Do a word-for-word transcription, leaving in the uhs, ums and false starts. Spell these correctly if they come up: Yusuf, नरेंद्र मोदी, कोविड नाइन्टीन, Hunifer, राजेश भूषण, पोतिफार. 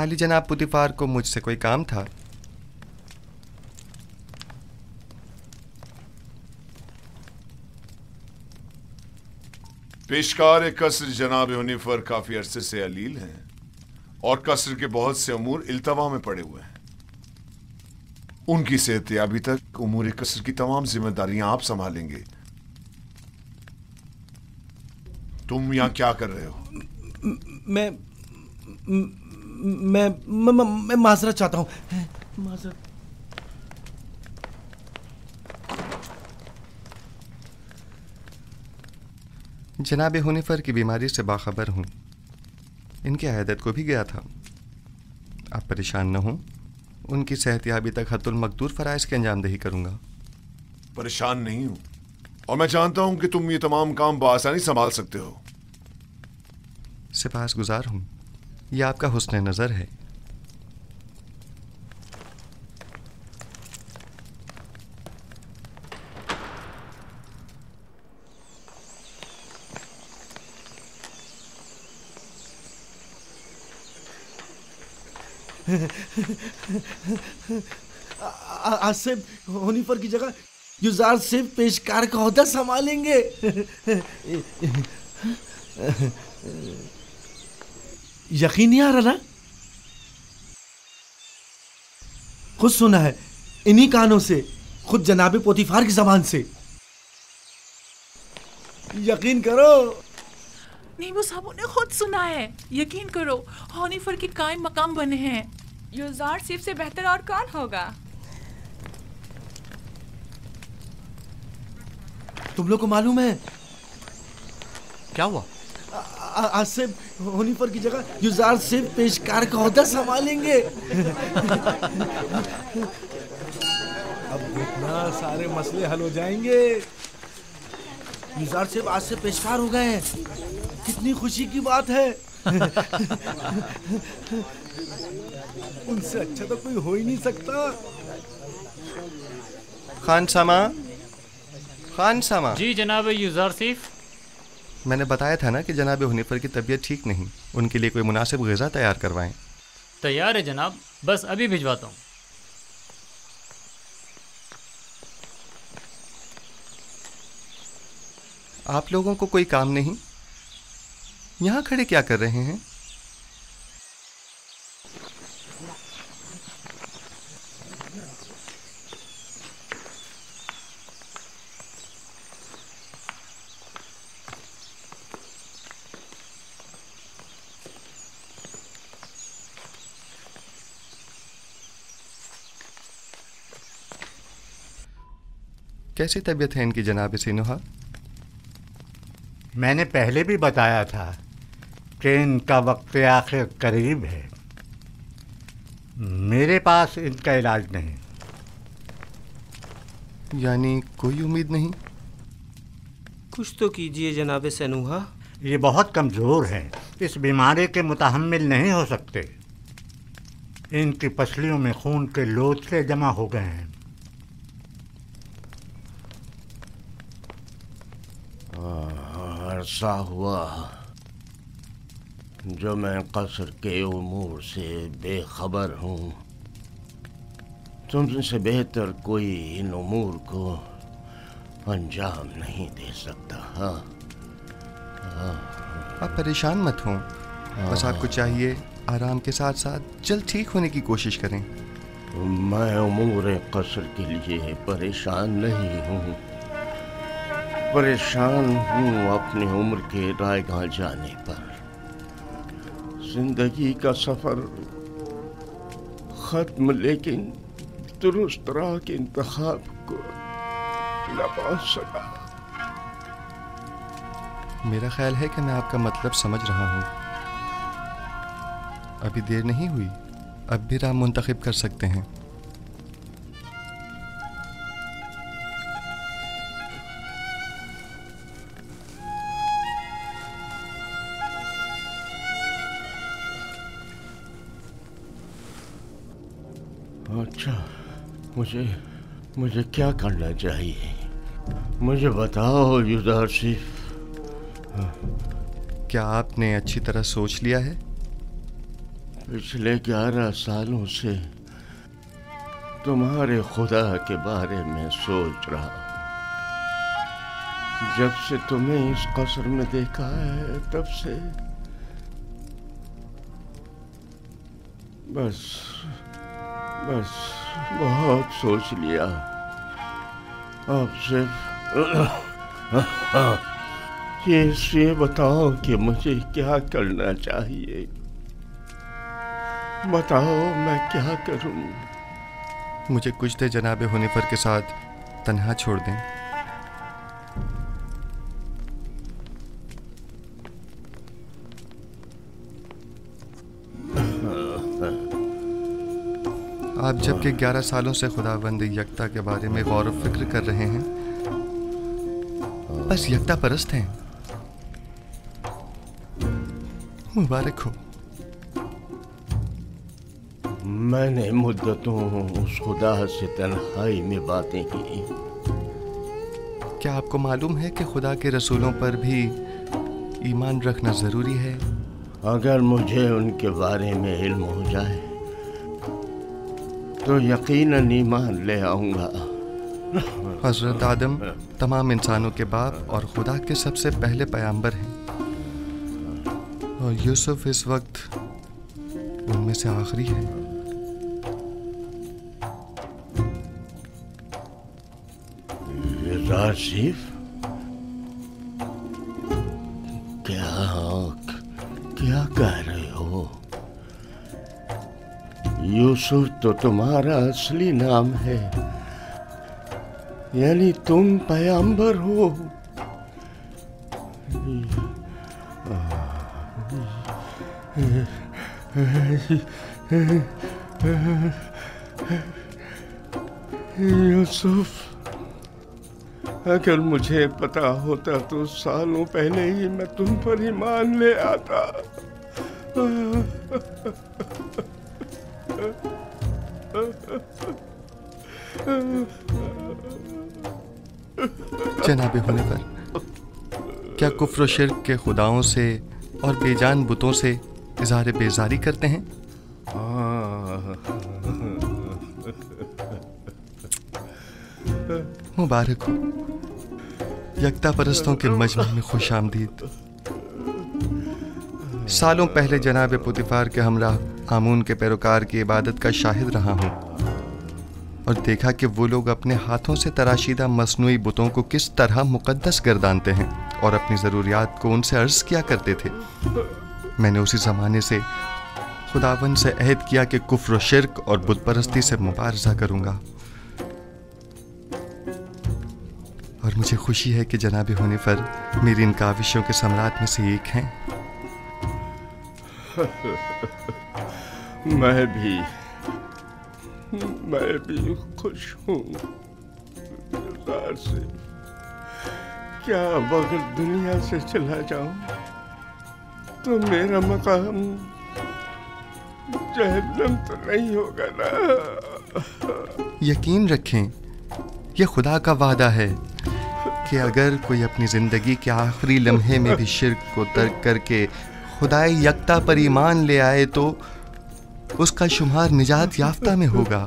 आली जनाब, पोतिफार को मुझसे कोई काम था। पेशकार कसर जनाब हुनीफर काफी अरसे से अलील हैं और कसर के बहुत से अमूर इल्तवा में पड़े हुए हैं। उनकी सेहतयाबी तक उमूर कसर की तमाम जिम्मेदारियां आप संभालेंगे। तुम यहाँ क्या कर रहे हो? मैं मैं मैं, मैं माजरत चाहता हूं। माजरत। जनाब हुनीफर की बीमारी से बाखबर हूँ। इनकी आयदत को भी गया था। आप परेशान न हों, उनकी सेहतयाबी तक हतुल मकदूर फ़राइज़ की अंजामदही करूँगा। परेशान नहीं हूँ और मैं जानता हूँ कि तुम ये तमाम काम बआसानी संभाल सकते हो। सिपासगुजार हूँ, यह आपका हुस्न नज़र है। आज से हुनीफर की जगह युजार से पेशकार का ओहदा संभालेंगे। यकीन नहीं आ रहा ना, खुद सुना है इन्हीं कानों से, खुद जनाबे पोतिफार की जबान से। यकीन करो। नहीं, वो साहब ने खुद सुना है। यकीन करो, हुनीफर की कायम मकाम बने हैं। युजार सिर्फ से बेहतर और कौन होगा? तुम लोग को मालूम है क्या हुआ? आज से हुनीफर की जगह युजार सिर्फ पेशकार का ओहदा संभालेंगे। अब देखना सारे मसले हल हो जाएंगे। युजार सिर्फ आज से पेशकार हो गए हैं। कितनी खुशी की बात है। उनसे अच्छा तो कोई हो ही नहीं सकता। खान सामा, खान सामा। जी जनाब युजार सिफ। मैंने बताया था ना कि जनाब हुनीफर की तबीयत ठीक नहीं, उनके लिए कोई मुनासिब ग़िज़ा तैयार करवाएं। तैयार है जनाब, बस अभी भिजवाता हूँ। आप लोगों को कोई काम नहीं? यहाँ खड़े क्या कर रहे हैं? कैसी तबीयत है इनकी जनाब सिन्हा? मैंने पहले भी बताया था, ट्रेन का वक्त आखिर करीब है। मेरे पास इनका इलाज नहीं। यानी कोई उम्मीद नहीं? कुछ तो कीजिए जनाब सनूहा। ये बहुत कमज़ोर हैं, इस बीमारी के मुतहम्मिल नहीं हो सकते। इनकी पसलियों में खून के लोथड़े जमा हो गए हैं। अरसा हुआ जो मैं कसर के उमूर से बेखबर हूँ। तुमसे बेहतर कोई इन उमूर को अंजाम नहीं दे सकता। हाँ, आप परेशान मत हों। बस आपको चाहिए आराम के साथ साथ जल्द ठीक होने की कोशिश करें। मैं उमूर कसर के लिए परेशान नहीं हूँ, परेशान हूँ अपनी उम्र के रायगां जाने पर। जिंदगी का सफ़र ख़त्म लेकिन दुरुस्त राह के इंतखाब को ना पा सका। मेरा ख्याल है कि मैं आपका मतलब समझ रहा हूँ। अभी देर नहीं हुई, अब भी राह मुंतखब कर सकते हैं। अच्छा, मुझे मुझे क्या करना चाहिए? मुझे बताओ युजार सिफ। क्या आपने अच्छी तरह सोच लिया है? पिछले ग्यारह सालों से तुम्हारे खुदा के बारे में सोच रहा हूँ। जब से तुम्हें इस कसर में देखा है तब से बस बस बहुत सोच लिया। अब सिर्फ ये ये बताओ कि मुझे क्या करना चाहिए। बताओ मैं क्या करूं? मुझे कुछ देर जनाबे हुनीफर के साथ तन्हा छोड़ दें। आप जबकि ग्यारह सालों से खुदावंद यकता के बारे में गौर व फिक्र कर रहे हैं, बस यकता परस्त हैं। मुबारक हो। मैंने मुद्दतों उस खुदा से तन्हाई में बातें की। क्या आपको मालूम है कि खुदा के रसूलों पर भी ईमान रखना ज़रूरी है? अगर मुझे उनके बारे में इल्म हो जाए तो यकीनन ईमान ले आऊँगा। हज़रत आदम तमाम इंसानों के बाप और खुदा के सबसे पहले पैगंबर हैं, और यूसुफ इस वक्त उनमें से आखिरी है। क्या क्या कह रहे हो? यूसुफ तो तुम्हारा असली नाम है, यानी तुम पैगंबर हो। यूसुफ, अगर मुझे पता होता तो सालों पहले ही मैं तुम पर ईमान ले आता। जनाबे हुनीफर, क्या कुफ्र शिर्क के खुदाओं से और बेजान बुतों से इजहार बेजारी करते हैं? मुबारक हो, यकता परस्तों के मजमे में खुश आमदीद। सालों पहले जनाब पोतिफार के हमराह आमून के पैरोकार की इबादत का शाहिद रहा हूँ, और देखा कि वो लोग अपने हाथों से तराशीदा मसनूई बुतों को किस तरह मुकद्दस गर्दानते हैं और अपनी ज़रूरियात को उनसे अर्ज़ किया करते थे। मैंने उसी ज़माने से खुदावन से अहद किया कि कुफ्र शिर्क और बुत परस्ती से मुबारजा करूँगा, और मुझे खुशी है कि जनाब हुनीफर मेरी इन काविशों के सम्राट में से एक हैं। मैं भी मैं भी खुश हूँ। क्या अब अगर दुनिया से चला जाऊं तो मेरा मकाम जहन्नम तो नहीं होगा ना? यकीन रखें, यह खुदा का वादा है कि अगर कोई अपनी ज़िंदगी के आखिरी लम्हे में भी शिर्क को तर्क करके खुदाए यकता पर ईमान ले आए तो उसका शुमार निजात याफ्ता में होगा।